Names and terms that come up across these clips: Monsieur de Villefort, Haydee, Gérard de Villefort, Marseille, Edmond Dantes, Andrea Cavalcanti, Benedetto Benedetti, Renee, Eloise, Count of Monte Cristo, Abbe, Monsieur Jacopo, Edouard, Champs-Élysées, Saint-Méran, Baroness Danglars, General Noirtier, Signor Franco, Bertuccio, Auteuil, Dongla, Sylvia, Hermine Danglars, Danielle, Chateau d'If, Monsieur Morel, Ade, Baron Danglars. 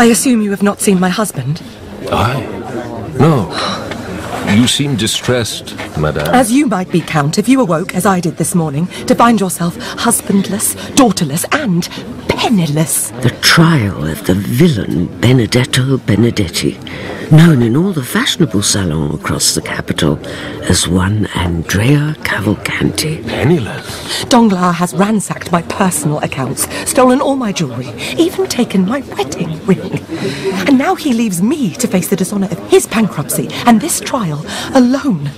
I assume you have not seen my husband? I? No. You seem distressed, madame. As you might be, Count, if you awoke, as I did this morning, to find yourself husbandless, daughterless, and penniless. The trial of the villain Benedetto Benedetti, known in all the fashionable salons across the capital as one Andrea Cavalcanti. Penniless? Danglars has ransacked my personal accounts, stolen all my jewelry, even taken my wedding ring. And now he leaves me to face the dishonor of his bankruptcy and this trial alone.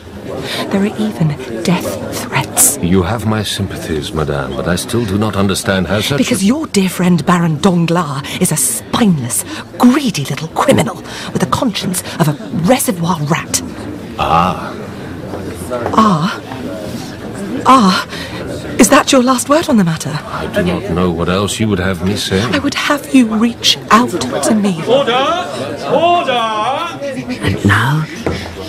There are even death threats. You have my sympathies, madame, but I still do not understand how such... Because your dear friend Baron Danglars is a spineless, greedy little criminal with a conscience of a reservoir rat. Ah. Ah? Ah? Is that your last word on the matter? I do not know what else you would have me say. I would have you reach out to me. Order! Order! And now...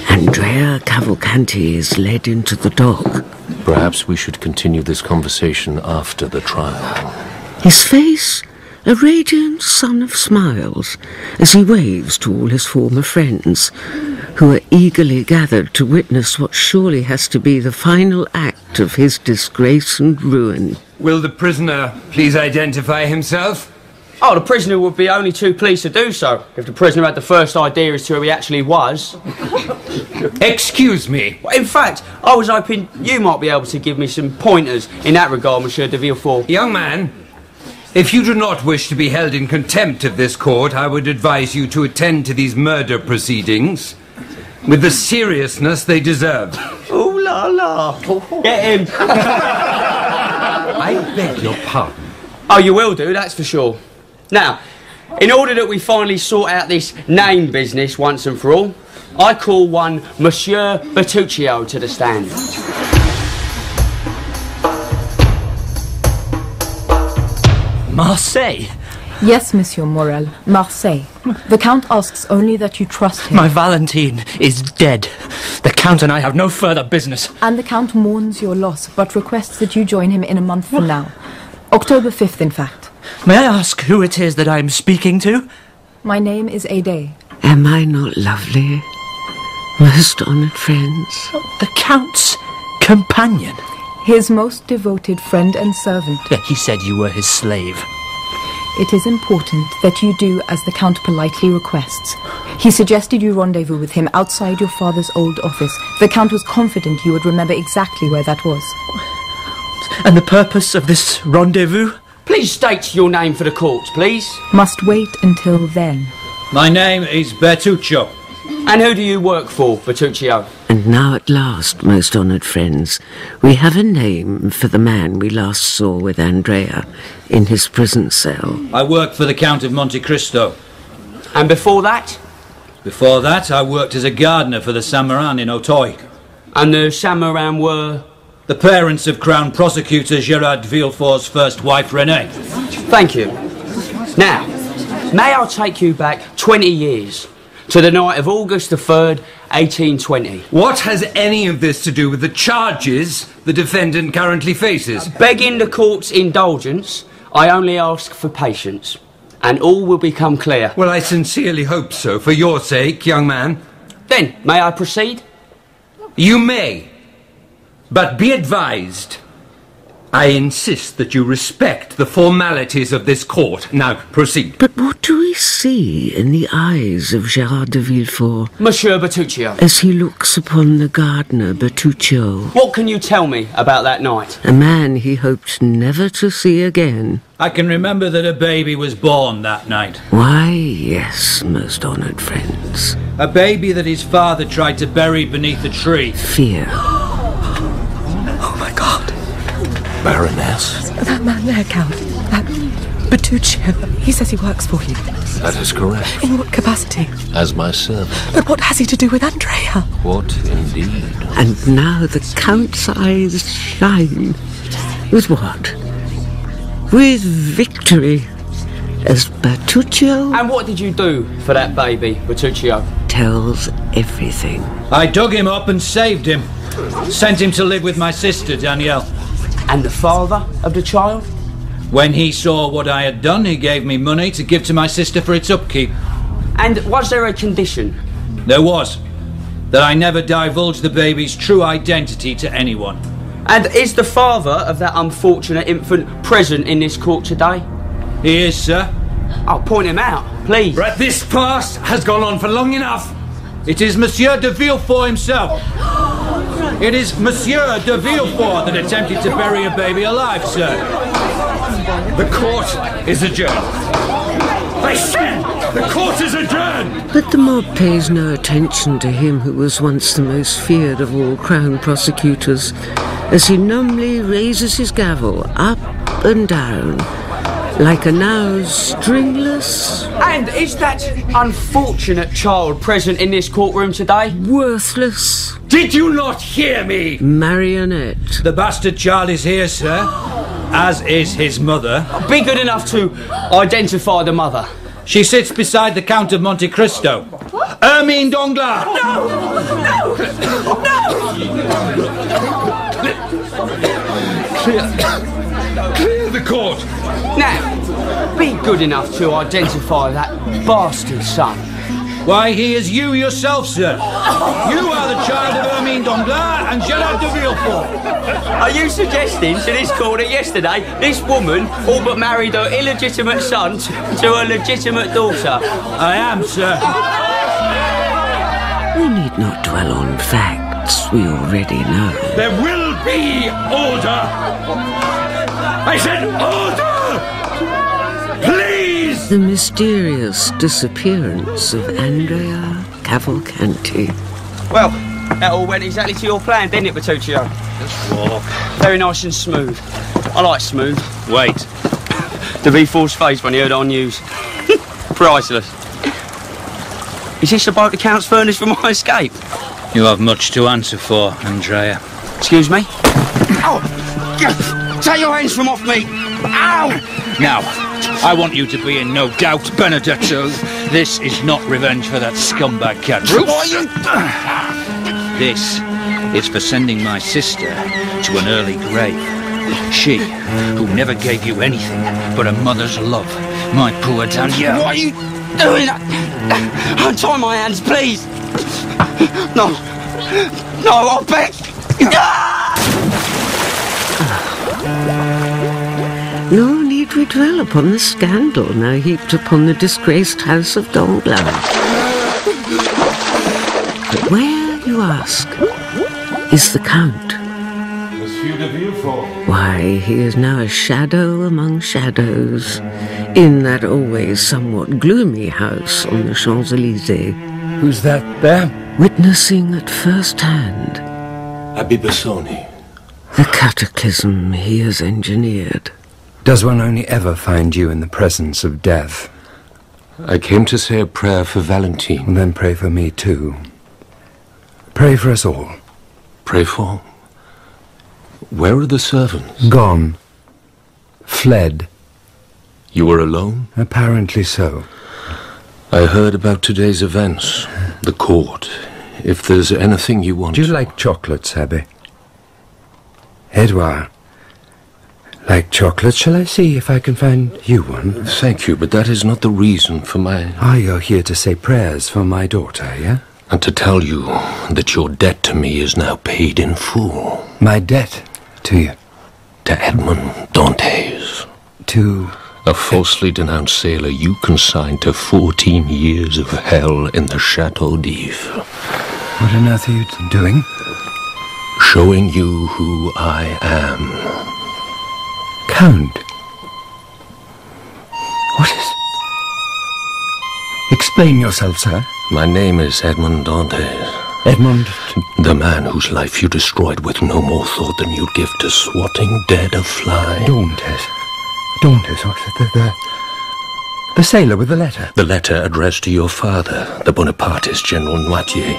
Andrea Cavalcanti is led into the dock. Perhaps we should continue this conversation after the trial. His face, a radiant sun of smiles, as he waves to all his former friends, who are eagerly gathered to witness what surely has to be the final act of his disgrace and ruin. Will the prisoner please identify himself? Oh, the prisoner would be only too pleased to do so, if the prisoner had the first idea as to who he actually was. Excuse me. In fact, I was hoping you might be able to give me some pointers in that regard, Monsieur de Villefort. Young man, if you do not wish to be held in contempt of this court, I would advise you to attend to these murder proceedings with the seriousness they deserve. Ooh la la. Get him. I beg your pardon. Oh, you will do, that's for sure. Now, in order that we finally sort out this name business once and for all, I call one Monsieur Bertuccio to the stand. Marseille? Yes, Monsieur Morel, Marseille. The Count asks only that you trust him. My Valentine is dead. The Count and I have no further business. And the Count mourns your loss, but requests that you join him in a month from now. October 5th, in fact. May I ask who it is that I'm speaking to? My name is Ade. Am I not lovely? Most honoured friends. The Count's companion. His most devoted friend and servant. Yeah, he said you were his slave. It is important that you do as the Count politely requests. He suggested you rendezvous with him outside your father's old office. The Count was confident you would remember exactly where that was. And the purpose of this rendezvous? Please state your name for the court, please. Must wait until then. My name is Bertuccio. And who do you work for, Bertuccio? And now at last, most honoured friends, we have a name for the man we last saw with Andrea in his prison cell. I work for the Count of Monte Cristo. And before that? Before that, I worked as a gardener for the Saint-Méran in Auteuil. And the Saint-Méran were? The parents of Crown Prosecutor Gérard de Villefort's first wife, Renee. Thank you. Now, may I take you back 20 years to the night of August the 3rd, 1820. What has any of this to do with the charges the defendant currently faces? Begging the court's indulgence, I only ask for patience, and all will become clear. Well, I sincerely hope so, for your sake, young man. Then, may I proceed? You may. But be advised, I insist that you respect the formalities of this court. Now, proceed. But what do we see in the eyes of Gérard de Villefort? Monsieur Bertuccio. As he looks upon the gardener, Bertuccio. What can you tell me about that night? A man he hoped never to see again. I can remember that a baby was born that night. Why, yes, most honoured friends. A baby that his father tried to bury beneath a tree. Fear. Baroness? That man there, Count. That Bertuccio. He says he works for you. That is correct. In what capacity? As my servant. But what has he to do with Andrea? What, indeed? And now the Count's eyes shine. With what? With victory. As Bertuccio... And what did you do for that baby, Bertuccio? Tells everything. I dug him up and saved him. Sent him to live with my sister, Danielle. And the father of the child? When he saw what I had done, he gave me money to give to my sister for its upkeep. And was there a condition? There was. That I never divulge the baby's true identity to anyone. And is the father of that unfortunate infant present in this court today? He is, sir. I'll point him out, please. But this farce has gone on for long enough. It is Monsieur de Villefort himself. It is Monsieur de Villefort that attempted to bury a baby alive, sir. The court is adjourned. I said the court is adjourned! But the mob pays no attention to him who was once the most feared of all crown prosecutors, as he numbly raises his gavel up and down, like a now stringless... And is that unfortunate child present in this courtroom today? Worthless. Did you not hear me? Marionette. The bastard child is here, sir, as is his mother. Be good enough to identify the mother. She sits beside the Count of Monte Cristo. Hermine Danglars. No! No! Clear the court! Now, be good enough to identify that bastard son. Why, he is you yourself, sir. You are the child of Hermine Danglars and Gérard de Villefort. Are you suggesting to this court that yesterday this woman all but married her illegitimate son to her legitimate daughter? I am, sir. We need not dwell on facts we already know. There will be order! I said order! Please! The mysterious disappearance of Andrea Cavalcanti. Well, that all went exactly to your plan, didn't it, Bertuccio? Let's walk. Very nice and smooth. I like smooth. Wait. The V4's face when he heard our news. Priceless. Is this about the Count's furnace for my escape? You have much to answer for, Andrea. Excuse me? Oh! Take your hands from off me! Ow! Now, I want you to be in no doubt, Benedetto. This is not revenge for that scumbag cat. This is for sending my sister to an early grave. She, who never gave you anything but a mother's love. My poor Danielle. What are you doing? Untie my hands, please! No! No, I'll beg! Nor need we dwell upon the scandal now heaped upon the disgraced house of Dongla. But where, you ask, is the Count? Monsieur de Villefort. Why, he is now a shadow among shadows, in that always somewhat gloomy house on the Champs-Élysées. Who's that there? Witnessing at first hand Abbe the cataclysm he has engineered. Does one only ever find you in the presence of death? I came to say a prayer for Valentine. And then pray for me too. Pray for us all. Pray for? Where are the servants? Gone. Fled. You were alone? Apparently so. I heard about today's events. The court. If there's anything you want... Do you like chocolates, Abbe? Edouard, like chocolate, shall I see if I can find you one? Thank you, but that is not the reason for my... Ah, you're here to say prayers for my daughter, yeah? And to tell you that your debt to me is now paid in full. My debt to you? To Edmond Dantes. To... A falsely denounced sailor you consigned to 14 years of hell in the Chateau d'If. What on earth are you doing? Showing you who I am. Count? What is... Explain yourself, sir. My name is Edmond Dantes. Edmond? The man whose life you destroyed with no more thought than you'd give to swatting dead a fly. Dantes. Dantes, what's it? The sailor with the letter. The letter addressed to your father, the Bonapartist General Noirtier.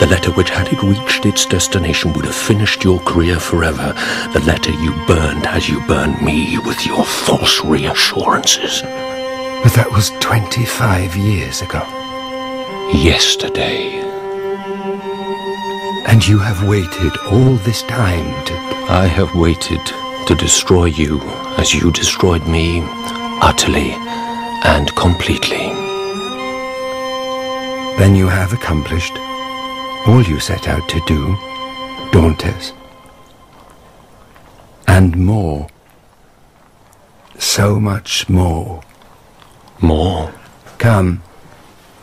The letter which, had it reached its destination, would have finished your career forever. The letter you burned as you burned me with your false reassurances. But that was 25 years ago. Yesterday. And you have waited all this time to... I have waited to destroy you as you destroyed me, utterly and completely. Then you have accomplished all you set out to do, Dantes, and more, so much more. More? Come,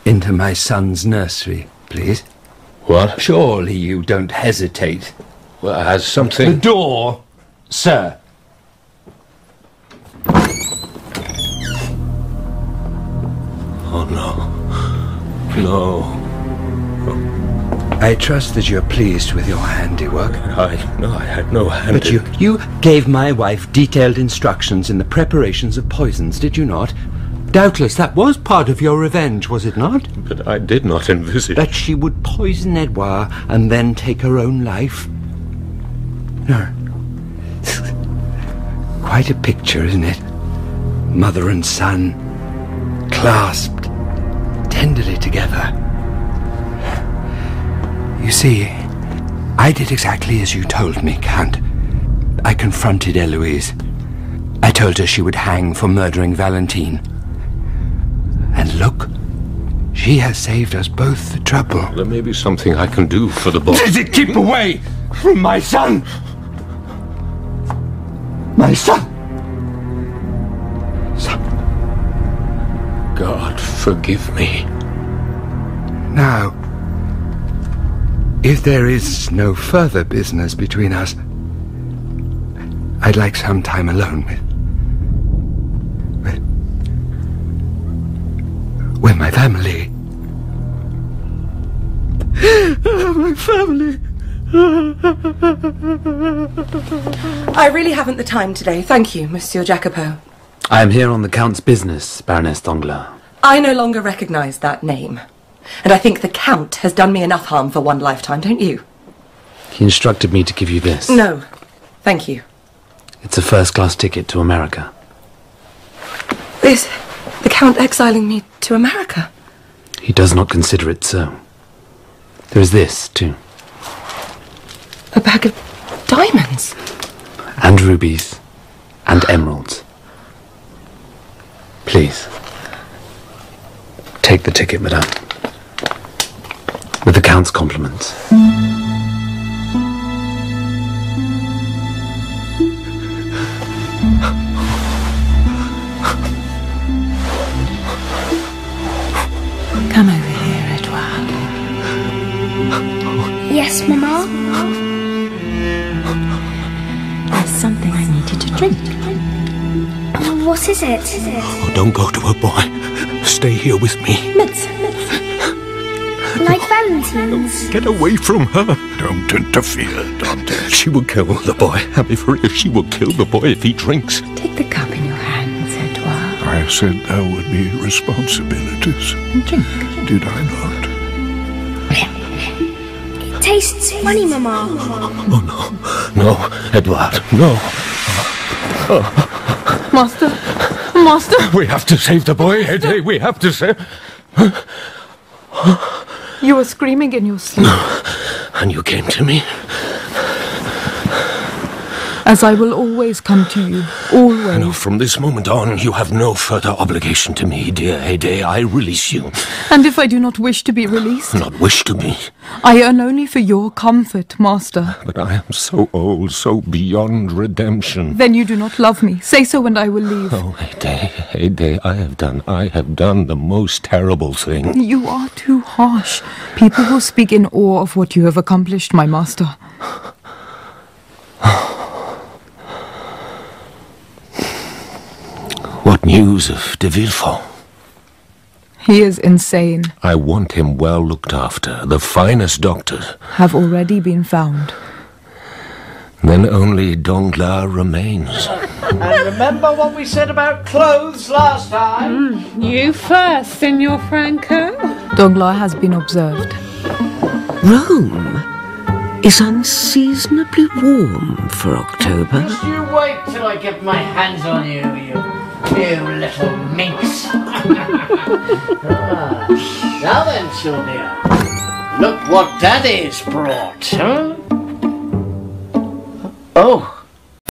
into my son's nursery, please. What? Surely you don't hesitate. Well, as something... The door, sir. Oh, no. No. Oh. I trust that you're pleased with your handiwork. I had no hand. But you gave my wife detailed instructions in the preparations of poisons, did you not? Doubtless that was part of your revenge, was it not? But I did not envisage... That she would poison Edouard and then take her own life? No. Quite a picture, isn't it? Mother and son, clasped tenderly together. You see, I did exactly as you told me, Count. I confronted Eloise. I told her she would hang for murdering Valentine. And look, she has saved us both the trouble. There may be something I can do for the boy. Does it keep away from my son? My son! Son! God, forgive me. Now, if there is no further business between us, I'd like some time alone with my family. My family. I really haven't the time today. Thank you, Monsieur Jacopo. I am here on the Count's business, Baroness Danglars. I no longer recognize that name. And I think the Count has done me enough harm for one lifetime, don't you? He instructed me to give you this. No, thank you. It's a first-class ticket to America. Is the Count exiling me to America? He does not consider it so. There is this, too. A bag of diamonds? And rubies. And emeralds. Please. Take the ticket, madame. With the Count's compliments. Come over here, Edouard. Yes, Mama? There's something I need you to drink. What is it? Oh, don't go to her, boy. Stay here with me. Like Valentine's? Oh, get away from her. Don't interfere, Dantes. She will kill the boy. Happy for it. She will kill the boy if he drinks. Take the cup in your hands, Edouard. I said there would be responsibilities. And drink. Did I not? It tastes funny, Mama. Oh, no. No, Edouard, no. Master. Master. We have to save the boy, Haydee. We have to save... You were screaming in your sleep. No. And you came to me. As I will always come to you, always. No, from this moment on, you have no further obligation to me, dear Haydee. I release you. And if I do not wish to be released? Not wish to be. I earn only for your comfort, Master. But I am so old, so beyond redemption. Then you do not love me. Say so and I will leave. Oh, Haydee, Haydee, I have done the most terrible thing. You are too harsh. People will speak in awe of what you have accomplished, my master. What news of de Villefort? He is insane. I want him well looked after. The finest doctors have already been found. Then only Dongla remains. And remember what we said about clothes last time? You first, Signor Franco. Dongla has been observed. Rome is unseasonably warm for October. Just you wait till I get my hands on you little minx. Now then, Sylvia, look what Daddy's brought, huh? Oh.